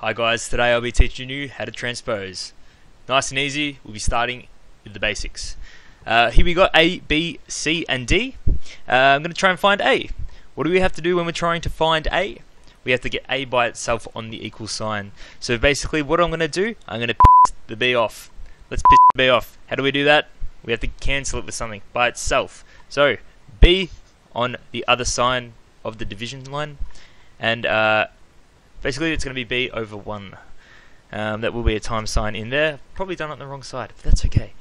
Hi guys, today I'll be teaching you how to transpose. Nice and easy, we'll be starting with the basics. Here we got A, B, C and D. I'm going to try and find A. What do we have to do when we're trying to find A? We have to get A by itself on the equal sign. So basically what I'm going to do, I'm going to piss the B off. Let's piss the B off. How do we do that? We have to cancel it with something by itself. So B on the other sign of the division line, and basically it's going to be B over 1. That will be a time sign in there. Probably done it on the wrong side, but that's okay.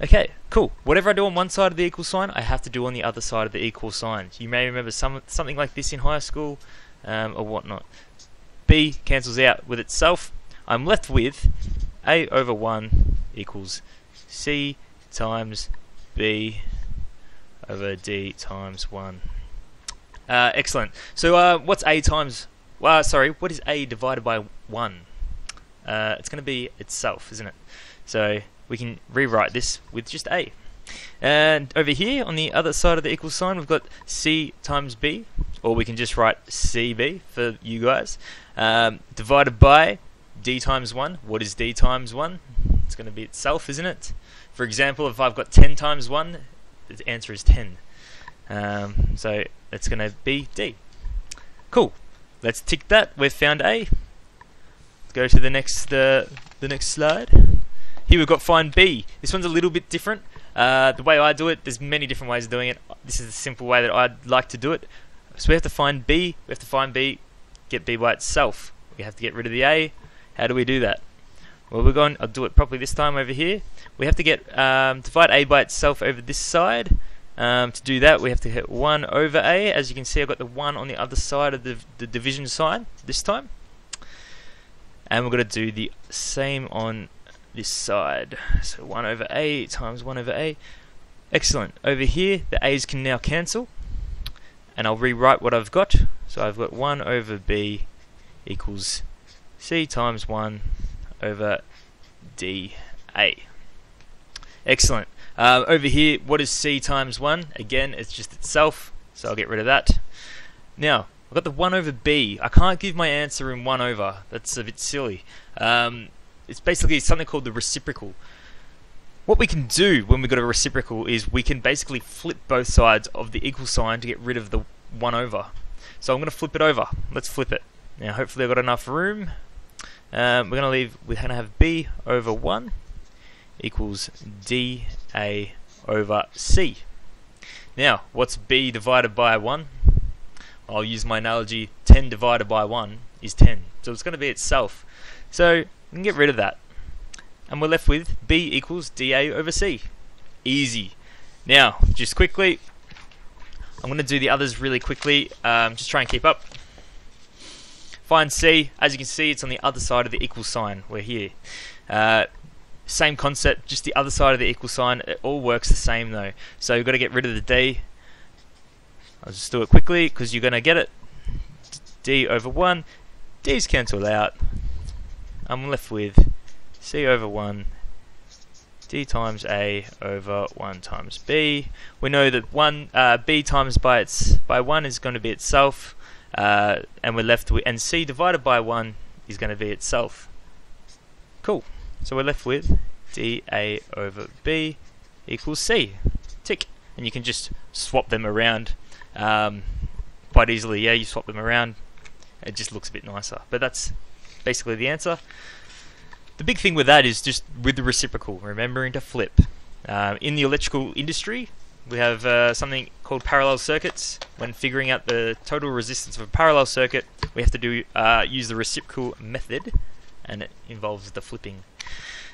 Okay, cool. Whatever I do on one side of the equal sign, I have to do on the other side of the equal sign. You may remember something like this in high school or whatnot. B cancels out with itself. I'm left with A over 1 equals C times B over D times 1. Excellent. So what's A times... Well, sorry, what is A divided by 1? It's going to be itself, isn't it? So we can rewrite this with just A. And over here, on the other side of the equal sign, we've got C times B, or we can just write CB for you guys, divided by D times 1. What is D times 1? It's going to be itself, isn't it? For example, if I've got 10 times 1, the answer is 10. So it's going to be D. Cool. Let's tick that. We've found A. Let's go to the next slide. Here we've got find B. This one's a little bit different. The way I do it, there's many different ways of doing it. This is the simple way that I'd like to do it. So we have to find B. We have to find B, get B by itself. We have to get rid of the A. How do we do that? Well, we're going. I'll do it properly this time over here. We have to get divide A by itself over this side. To do that, we have to hit 1 over A. As you can see, I've got the 1 on the other side of the division sign this time. And we're going to do the same on this side. So 1 over A times 1 over A. Excellent. Over here, the A's can now cancel. And I'll rewrite what I've got. So I've got 1 over B equals C times 1 over D A. Excellent. Over here, what is C times 1? Again, it's just itself, so I'll get rid of that. Now, I've got the 1 over B. I can't give my answer in 1 over. That's a bit silly. It's basically something called the reciprocal. What we can do when we've got a reciprocal is we can basically flip both sides of the equal sign to get rid of the 1 over. So I'm going to flip it over. Let's flip it. Now, hopefully I've got enough room. We're going to have B over 1 equals D A over C. Now, what's B divided by 1? I'll use my analogy, 10 divided by 1 is 10. So it's going to be itself. So we can get rid of that. And we're left with B equals DA over C. Easy. Now, just quickly, I'm going to do the others really quickly. Just try and keep up. Find C. As you can see, it's on the other side of the equal sign. We're here. Same concept, just the other side of the equal sign. It all works the same though. So you've got to get rid of the D. I'll just do it quickly because you're going to get it. D over 1. D's cancelled out. I'm left with C over 1. D times A over 1 times B. We know that B times by 1 is going to be itself. And we're left with... And C divided by 1 is going to be itself. Cool. So we're left with DA over B equals C. Tick. And you can just swap them around quite easily. Yeah, you swap them around. It just looks a bit nicer. But that's basically the answer. The big thing with that is just with the reciprocal, remembering to flip. In the electrical industry, we have something called parallel circuits. When figuring out the total resistance of a parallel circuit, we have to use the reciprocal method. And it involves the flipping.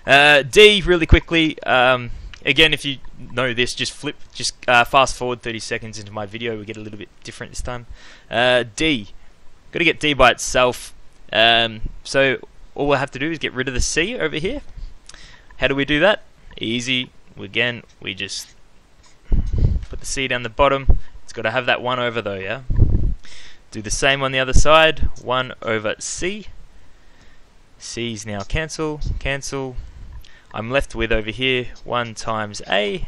D, really quickly, again, if you know this, just flip, just fast forward 30 seconds into my video, we get a little bit different this time. D, got to get D by itself, so all we'll have to do is get rid of the C over here. How do we do that? Easy, again, we just put the C down the bottom. It's got to have that 1 over though, yeah? Do the same on the other side, 1 over C. C's now cancel, cancel. I'm left with over here 1 times A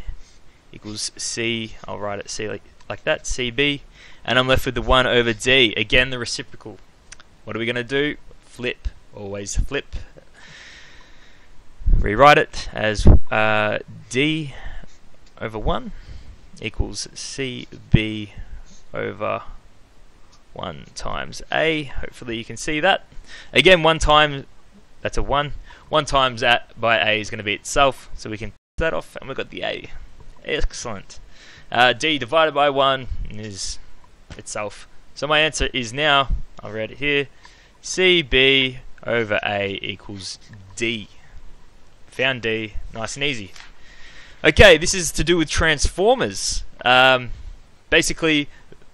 equals C. I'll write it C like that, CB. And I'm left with the 1 over D. Again, the reciprocal. What are we going to do? flip, always flip. Rewrite it as D over 1 equals CB over 1 times A. Hopefully you can see that. Again, 1 times, that's a 1. 1 times that by A is going to be itself, so we can take that off and we've got the A. Excellent. D divided by 1 is itself. So my answer is now, I'll write it here, CB over A equals D. Found D, nice and easy. Okay, this is to do with transformers. Basically,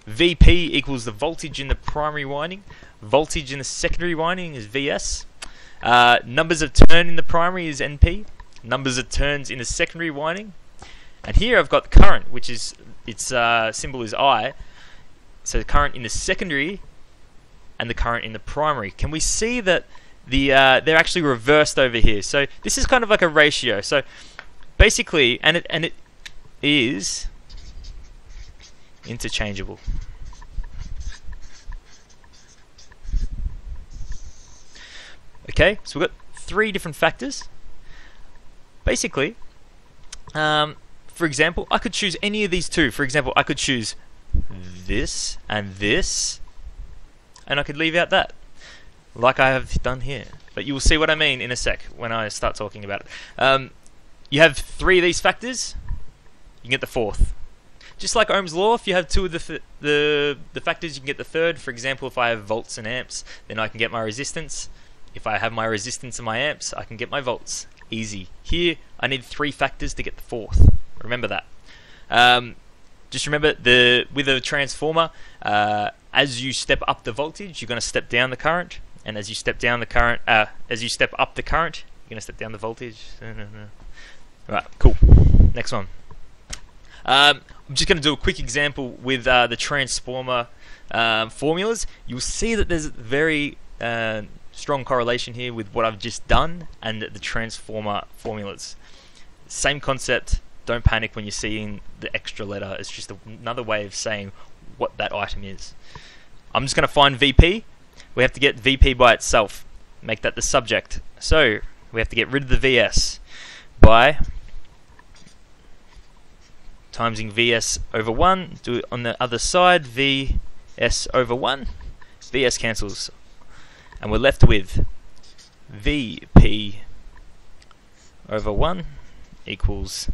VP equals the voltage in the primary winding. Voltage in the secondary winding is VS. Numbers of turn in the primary is NP. Numbers of turns in the secondary winding. And here I've got the current, which is, its symbol is I. So the current in the secondary and the current in the primary. Can we see that the they're actually reversed over here? So this is kind of like a ratio. So basically, and it is interchangeable. Okay, so we've got 3 different factors. Basically, for example, I could choose any of these 2. For example, I could choose this and this, and I could leave out that, like I have done here. But you will see what I mean in a sec when I start talking about it. You have 3 of these factors, you can get the 4th. Just like Ohm's law, if you have 2 of the factors, you can get the 3rd. For example, if I have volts and amps, then I can get my resistance. If I have my resistance and my amps, I can get my volts. Easy. Here, I need 3 factors to get the 4th. Remember that. Just remember, with a transformer, as you step up the voltage, you're going to step down the current, and as you step down the current, as you step up the current, you're going to step down the voltage. Right, cool. Next one. I'm just going to do a quick example with the transformer formulas. You'll see that there's a very strong correlation here with what I've just done and the transformer formulas. Same concept. Don't panic when you're seeing the extra letter. It's just another way of saying what that item is. I'm just going to find VP. We have to get VP by itself. Make that the subject. So we have to get rid of the VS by timesing VS over 1. Do it on the other side. VS over 1. VS cancels. And we're left with VP over 1 equals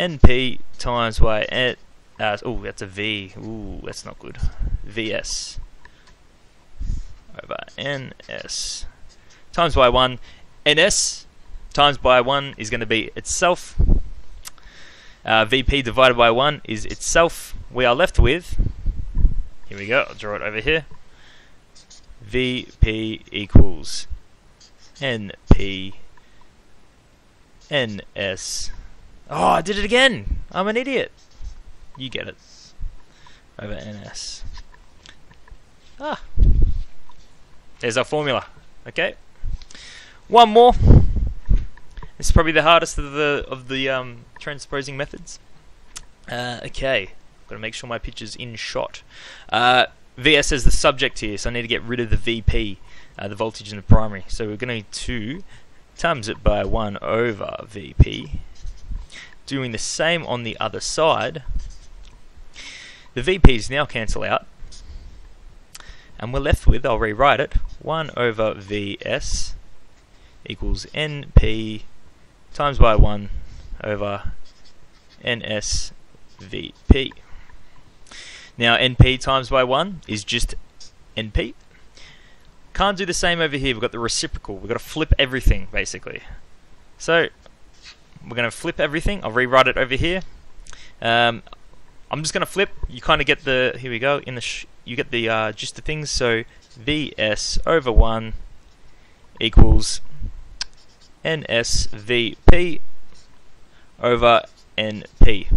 NP times by N, oh, that's a V, ooh, that's not good, VS over NS times by 1, NS times by 1 is going to be itself, VP divided by 1 is itself. We are left with, here we go, I'll draw it over here, VP equals NP, NS, oh, I did it again! I'm an idiot! You get it. Over NS. Ah! There's our formula. Okay. One more. This is probably the hardest of the transposing methods. Okay. Got to make sure my picture's in shot. VS is the subject here, so I need to get rid of the VP, the voltage in the primary. So we're going to times it by 1 over VP. Doing the same on the other side, the VP's now cancel out, and we're left with, I'll rewrite it, 1 over VS equals NP times by 1 over NS VP. Now NP times by 1 is just NP. Can't do the same over here, we've got the reciprocal, we've got to flip everything basically. So we're going to flip everything. I'll rewrite it over here. I'm just going to flip. You kind of get the, here we go, in the you get the gist of things. So VS over 1 equals NSVP over NP.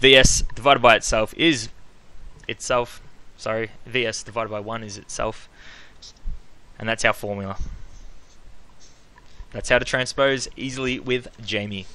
VS divided by itself is itself. Sorry, VS divided by 1 is itself. And that's our formula. That's how to transpose easily with Jamie.